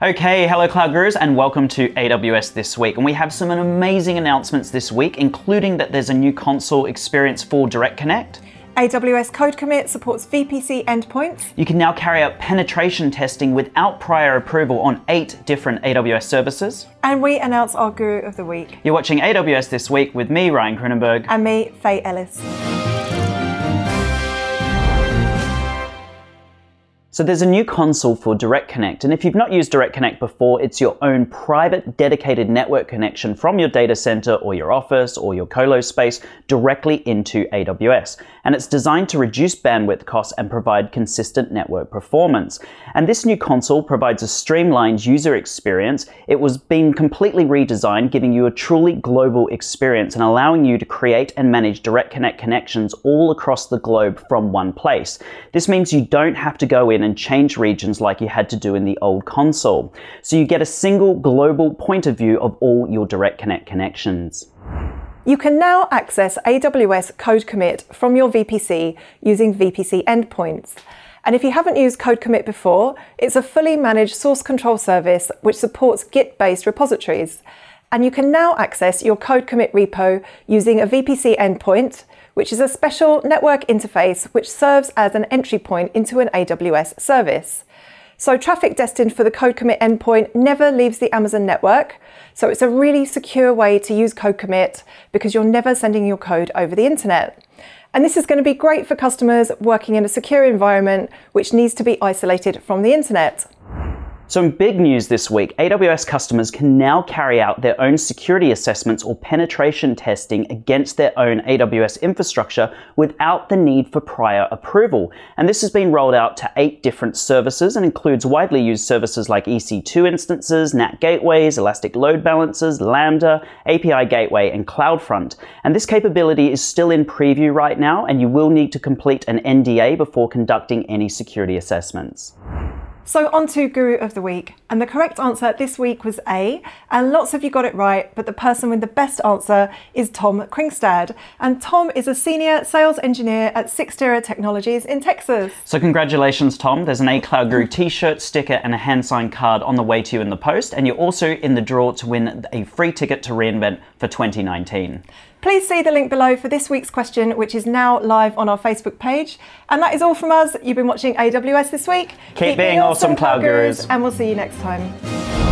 Okay, hello Cloud Gurus and welcome to AWS This Week. And we have some amazing announcements this week, including that there's a new console experience for Direct Connect. AWS CodeCommit supports VPC endpoints. You can now carry out penetration testing without prior approval on 8 different AWS services. And we announce our Guru of the Week. You're watching AWS This Week with me, Ryan Kroonenburg. And me, Faye Ellis. So there's a new console for Direct Connect, and if you've not used Direct Connect before, it's your own private dedicated network connection from your data center or your office or your colo space directly into AWS. And it's designed to reduce bandwidth costs and provide consistent network performance. And this new console provides a streamlined user experience. It was being completely redesigned, giving you a truly global experience and allowing you to create and manage Direct Connect connections all across the globe from one place. This means you don't have to go in and change regions like you had to do in the old console. So you get a single global point of view of all your Direct Connect connections. You can now access AWS CodeCommit from your VPC using VPC endpoints. And if you haven't used CodeCommit before, it's a fully managed source control service which supports Git-based repositories. And you can now access your CodeCommit repo using a VPC endpoint, which is a special network interface which serves as an entry point into an AWS service. So traffic destined for the CodeCommit endpoint never leaves the Amazon network. So it's a really secure way to use CodeCommit because you're never sending your code over the internet. And this is going to be great for customers working in a secure environment which needs to be isolated from the internet. So in big news this week, AWS customers can now carry out their own security assessments or penetration testing against their own AWS infrastructure without the need for prior approval. And this has been rolled out to 8 different services and includes widely used services like EC2 instances, NAT gateways, Elastic Load Balancers, Lambda, API Gateway, and CloudFront. And this capability is still in preview right now, and you will need to complete an NDA before conducting any security assessments. So on to Guru of the Week, and the correct answer this week was A, and lots of you got it right, but the person with the best answer is Tom Kringstad, and Tom is a senior sales engineer at Sixtera Technologies in Texas. So congratulations, Tom. There's an A Cloud Guru t-shirt, sticker, and a hand-signed card on the way to you in the post, and you're also in the draw to win a free ticket to reInvent for 2019. Please see the link below for this week's question, which is now live on our Facebook page. And that is all from us. You've been watching AWS This Week. Keep being awesome, Cloud Gurus. And we'll see you next time.